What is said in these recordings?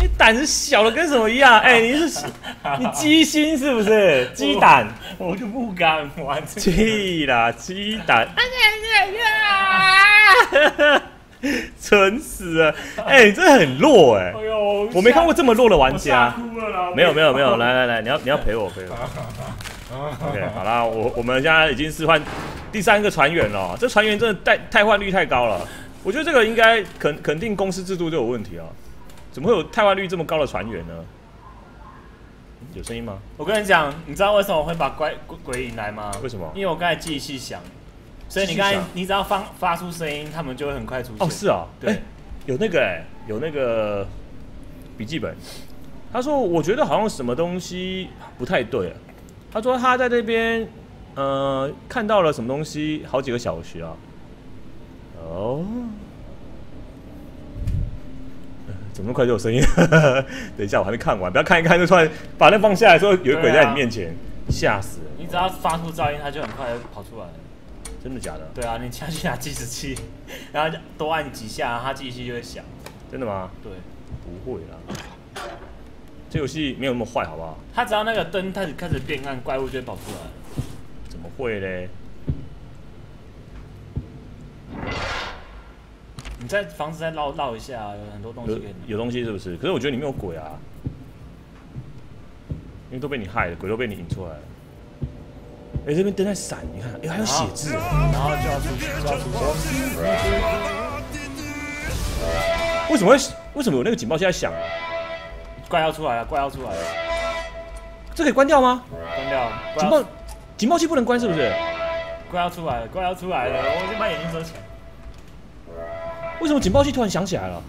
你胆子小的跟什么一样？哎、欸，你鸡心是不是？鸡胆，我就不敢玩这个。屁啦，鸡胆！蠢死了！哎、欸，你真的很弱哎、欸！哎呦，我没看过这么弱的玩家。没有没有没有，来来来，你要陪我陪我。OK， 好啦，我们现在已经是换第三个船员了，这船员真的汰换率太高了。 我觉得这个应该肯定公司制度就有问题啊！怎么会有汰换率这么高的船员呢？有声音吗？我跟你讲，你知道为什么我会把鬼引来吗？为什么？因为我刚才记忆细想，所以你刚才你只要发出声音，他们就会很快出现。哦，是啊、哦，对、欸，有那个有那个笔记本，他说我觉得好像什么东西不太对、啊，他说他在这边看到了什么东西，好几个小时啊。 哦，怎么那么快就有声音？等一下，我还没看完，不要看一看就突然把那放下来，说有鬼在你面前，吓死了！你只要发出噪音，它就很快跑出来。真的假的？对啊，你下去拿计时器，然后多按几下，它计时器就会响。真的吗？对，不会啦，这游戏没有那么坏，好不好？它只要那个灯开始变暗，怪物就会跑出来。怎么会嘞？ 你在房子再绕一下、啊，有很多东西可以有东西是不是？可是我觉得里面有鬼啊，因为都被你害了，鬼都被你引出来了。哎、欸，这边灯在闪，你看，哎、欸，还有写字，然后就要出去，就要出去。为什么有那个警报器在响啊？怪要出来了，怪要出来了。这可以关掉吗？关掉。警报器不能关是不是？怪要出来了，怪要出来了，我先把眼睛遮起来。 为什么警报器突然响起来了？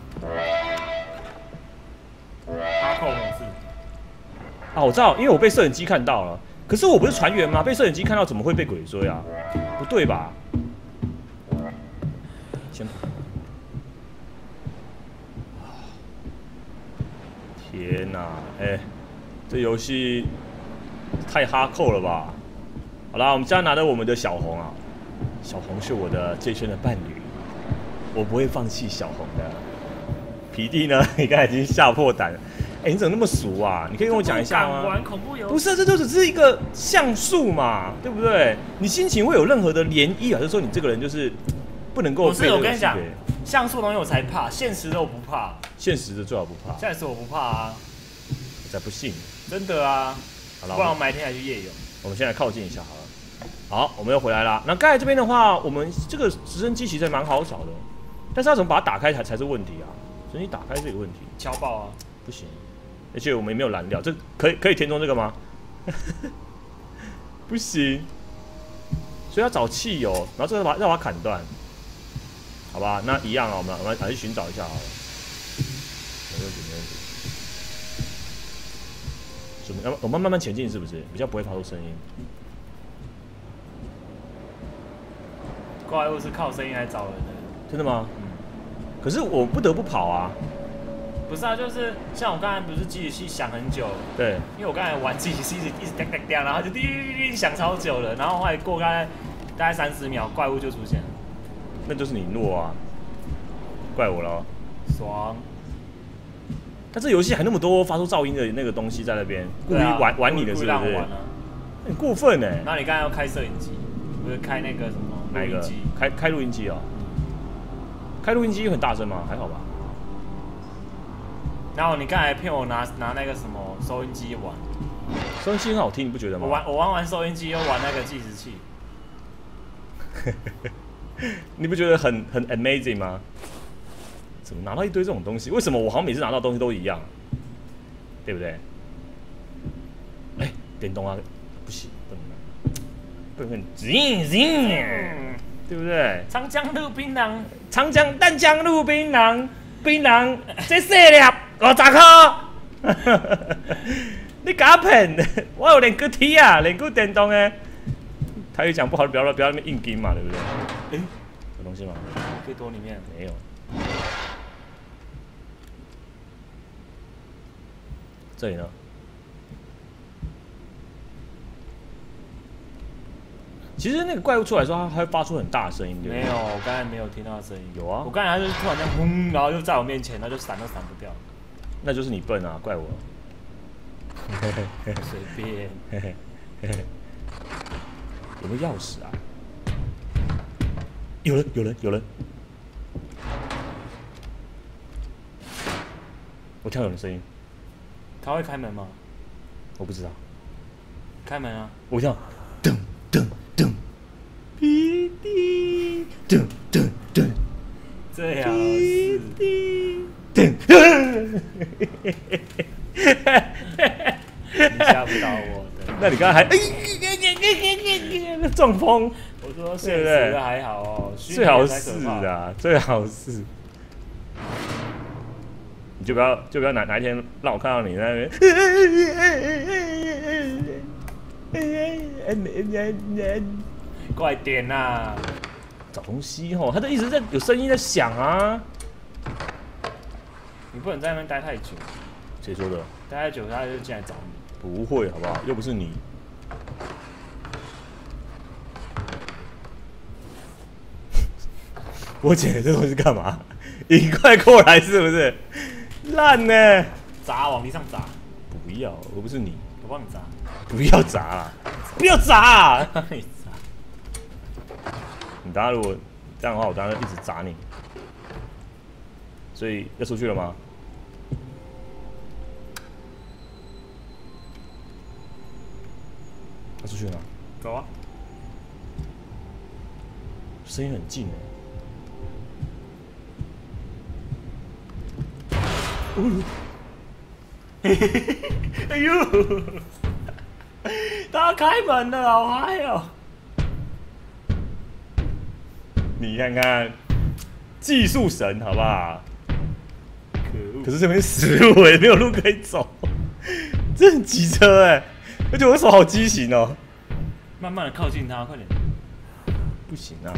他扣文字啊，我知道，因为我被摄影机看到了。可是我不是船员吗？被摄影机看到怎么会被鬼追啊？不对吧？先，天哪、啊！哎、欸，这游戏太哈扣了吧？好啦，我们现在拿到我们的小红啊，小红是我的这一生的伴侣。 我不会放弃小红的。皮弟呢？你刚才已经吓破胆了。哎、欸，你怎么那么俗啊？你可以跟我讲一下吗？玩恐怖游戏不是，这就只是一个像素嘛，对不对？你心情会有任何的涟漪，还是说你这个人就是不能够？不是，我跟你讲，像素东西我才怕，现实的我不怕。现实的最好不怕。现实我不怕啊！我才不信。真的啊！好了，不然我白天还去夜游。我们先来靠近一下好了。好，我们又回来了。那刚才这边的话，我们这个直升机其实蛮好找的。 但是要怎么把它打开才是问题啊！所以你打开是有问题，敲爆啊，不行。而且我们也没有燃料，这可以填充这个吗？不行，所以要找汽油，然后这个要把它砍断，好吧？那一样啊，我们还是寻找一下好了。没问题，没问题。准备，我们慢慢前进，是不是比较不会发出声音？怪物是靠声音来找人的。 真的吗？嗯、可是我不得不跑啊！不是啊，就是像我刚才不是计时器响很久，对，因为我刚才玩计时器一直哒哒哒，然后就滴滴滴响超久了，然后后来过大概30秒，怪物就出现了。那就是你弱啊，怪我咯。爽。但这游戏还那么多发出噪音的那个东西在那边，故意玩你的是不是？很、啊欸、过分哎、欸！那你刚才要开摄影机，不是开那个什么？哪一个？开录音机哦。 开录音机很大声吗？还好吧。然后你刚才骗我拿那个什么收音机玩，收音机很好听，你不觉得吗？我玩收音机，又玩那个计时器，你不觉得很 amazing 吗？怎么拿到一堆这种东西？为什么我好像每次拿到东西都一样？对不对？哎、欸，电动啊，不行，不能，对不对？长江路槟榔，长江淡江路槟榔，槟榔这些了50块，你假骗！我有练过踢啊，练过电动诶。台语讲不好，不要那么硬拼嘛，对不对？哎、欸，有东西吗？最多里面没有。这里呢？其实那个怪物出来的时候，它会发出很大的声音。对对没有，我刚才没有听到声音。有啊，我刚才它就是突然间轰，然后就在我面前，它就闪都闪不掉。那就是你笨啊，怪我。随便。有没有钥匙啊？有人，有人，有人！我听到有人声音。他会开门吗？我不知道。开门啊！我听到，噔噔噔，滴滴，噔噔噔，这样滴滴，噔，你吓不到我的。那你刚才还撞风？我说现实的还好哦，最好是啊，最好是。你就不要哪一天让我看到你在那边。快点呐、啊！找东西吼，他就一直在有声音在响啊。你不能在那边待太久。谁说的？待太久他就进来找你。不会，好不好？又不是你。我捡的这东西干嘛？你快过来是不是？烂呢、欸！砸，往地上砸。不要，我不是你。我帮你砸。不要砸啦！不要砸、啊！你砸！你等下如果这样的话，我等下一直砸你。所以要出去了吗？要出去了嗎？走啊！声音很近哎、欸。嘿嘿嘿！哎呦！他开门了，好嗨哦！你看看，技术神，好不好？可恶！可是这边死路哎、欸，没有路可以走，这很机车哎、欸，而且我手好畸形哦。慢慢的靠近他，快点！不行啊！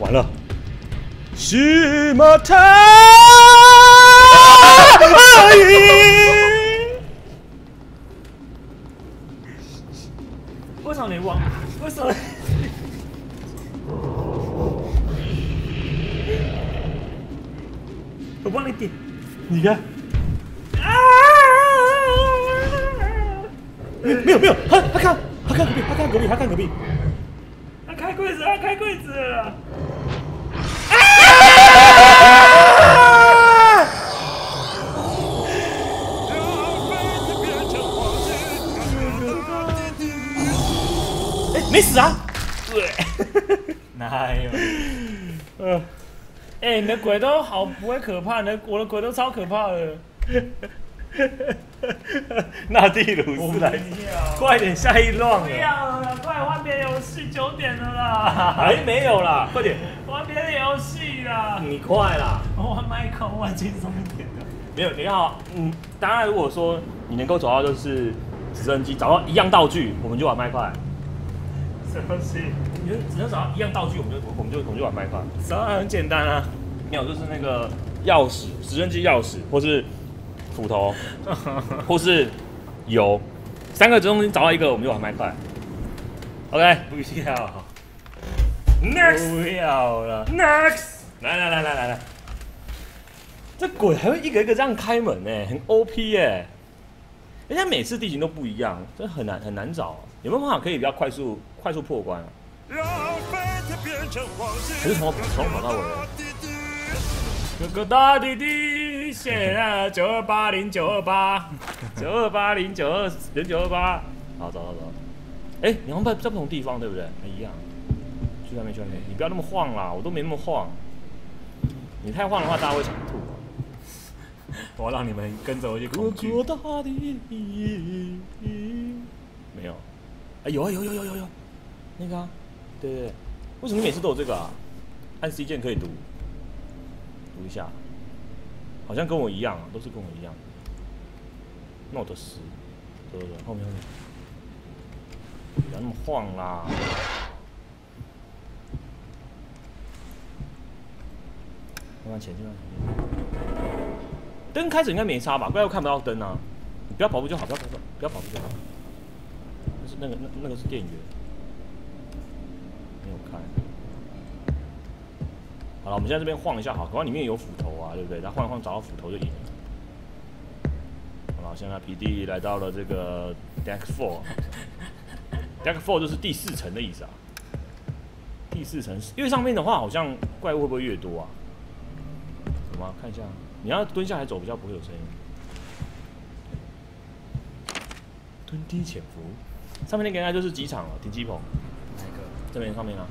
完了，西马塔，为什么你忘？为什么？我帮你点，你看，啊！没有，他看隔壁，他开柜子，没死啊！对，哪有？哎，你的鬼都好不会可怕，我的鬼都超可怕的。纳蒂鲁斯来，快点下一 round 了。不要了，快换别的游戏，9点了啦。还没有啦，快点。玩别的游戏啦。你快啦。我玩 Michael， 玩轻松一点的。没有，你好，当然如果说你能够找到就是直升机，找到一样道具，我们就玩Michael。什么事？你就只能找到一样道具，我们就玩麦块。找到很简单啊，没有就是那个钥匙，直升机钥匙，或是斧头，或是油，3个中间找到一个，我们就玩麦块。OK， 不要 ，Next， 不要了 ，Next， 来，这鬼还会一个一个这样开门呢、欸，很 OP 哎、欸，人家每次地形都不一样，真的很难找、啊。有没有办法可以比较快速破关啊？还是从跑到尾？哥哥大弟弟，谢啊9280928928，好走。哎，你好像在不同地方对不对？一样。去外面，你不要那么晃啦，我都没那么晃。你太晃的话，大家会想吐。我要让你们跟着我去恐惧。哥哥大弟弟，没有。哎、欸、有，那个啊，对，为什么你每次都有这个啊？按 C 键可以读一下，好像跟我一样啊，都是跟我一样。Note 10，对不对？后面，不要那么晃啦。 慢慢前进，灯开始应该没差吧？不然我看不到灯啊！你不要跑步就好，不要跑步就好。但是那个是电源，没有开。好了，我们现在这边晃一下好，搞到里面有斧头啊，对不对？然后晃一晃找到斧头就赢了。好了，现在皮蒂来到了这个 Deck 4 就是第4层的意思啊。第4层，因为上面的话好像怪物会不会越多啊？ 什么？看一下，你要蹲下来走比较不会有声音。蹲低潜伏，上面那个应该就是机场了，停机棚。哪一个？这边上面啊。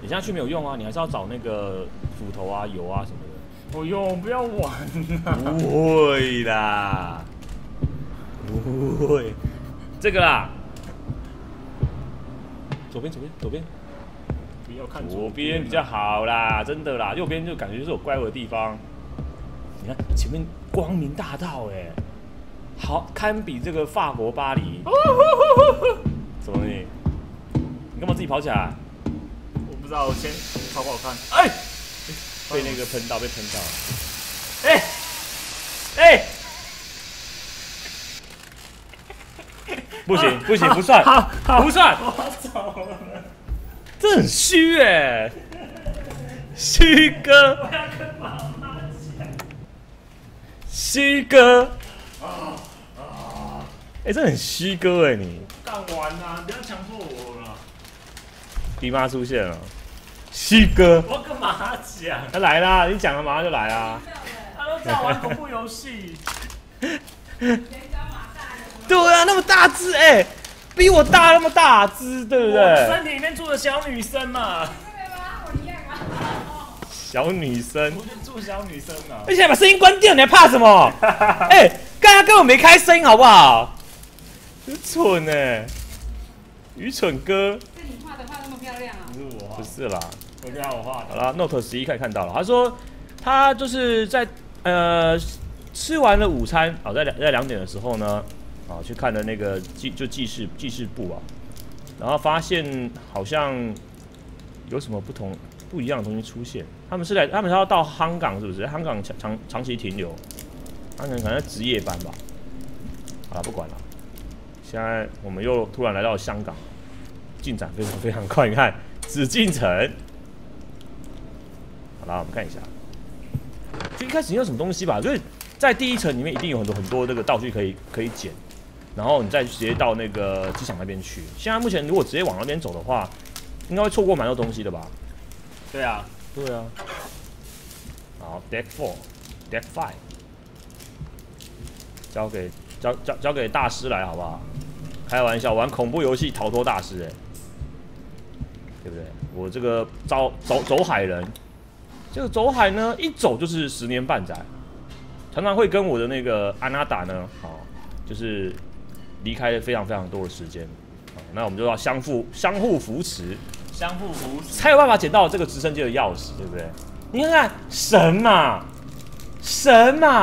你下去没有用啊，你还是要找那个斧头啊、油啊什么的。不用，不要玩啊。不会啦，不会。这个啦。左边。 左边比较好啦，真的啦，右边就感觉就是有怪物的地方。你看前面光明大道哎，好堪比这个法国巴黎。什么东西？你干嘛自己跑起来？我不知道，我先跑跑看。哎，被那个喷到，被喷到。哎，不行，不算，不算。我走了。 这很虚哎、欸，虚哥，虚哥，哎，这很虚哥哎、欸、你，干完啦，不要强迫我了。姨妈出现了，虚哥，我干嘛讲？他来啦，你讲了马上就来啦。他都在玩恐怖游戏。对啊，那么大只哎、欸。 比我大那么大只，对不对？我身体里面住的小女生嘛。小女生。我就住小女生啊。而且把声音关掉，你还怕什么？哎刚刚根本没开声音，好不好？真蠢哎，愚蠢哥。是你画的画那么漂亮啊？不是我。不是啦。我觉得我画的。好啦 ，Note 11可以看到了。他说他就是在吃完了午餐，哦，在2点的时候呢。 啊，去看了那个记事簿啊，然后发现好像有什么不一样的东西出现。他们是要到香港，是不是？香港长期停留，他们可能值夜班吧。好了，不管了。现在我们又突然来到香港，进展非常快。你看，紫禁城。好了，我们看一下。就一开始你有什么东西吧，就是在第1层里面一定有很多这个道具可以捡。 然后你再直接到那个机场那边去。现在目前如果直接往那边走的话，应该会错过蛮多东西的吧？对啊，对啊。好 ，Deck 4、Deck 5， 交给大师来好不好？开玩笑，玩恐怖游戏逃脱大师哎、欸，对不对？我这个走海人，这个走海呢，一走就是10年半载，常常会跟我的那个安娜达呢，好、哦，就是。 离开了非常多的时间，那我们就要相互扶持，才有办法捡到这个直升机的钥匙，对不对？你看看神嘛，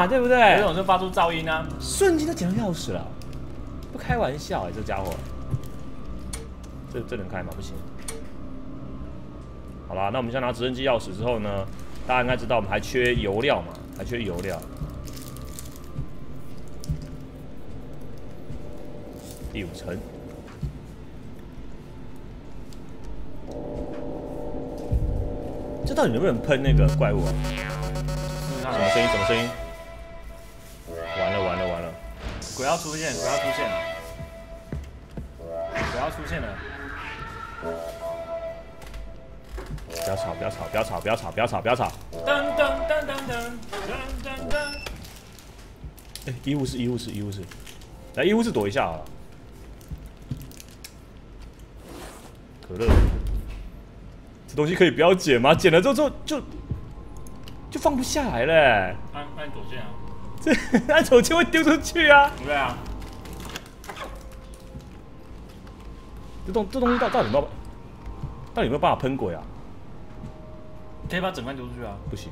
对不对？有种就发出噪音啊，瞬间就捡到钥匙了，不开玩笑哎、欸，这家伙，这能开吗？不行。好啦，那我们先拿直升机钥匙之后呢，大家应该知道我们还缺油料嘛，第5层，这到底能不能喷那个怪物啊？什么声音？完了！鬼要出现了！不要吵！噔！哎，医务室，来医务室躲一下啊！ 可乐，这东西可以不要捡吗？捡了之后就放不下来了、欸。按左键啊！这按左键会丢出去啊！对啊。这东西到底有没有办法喷鬼啊？可以把整罐丢出去啊！不行，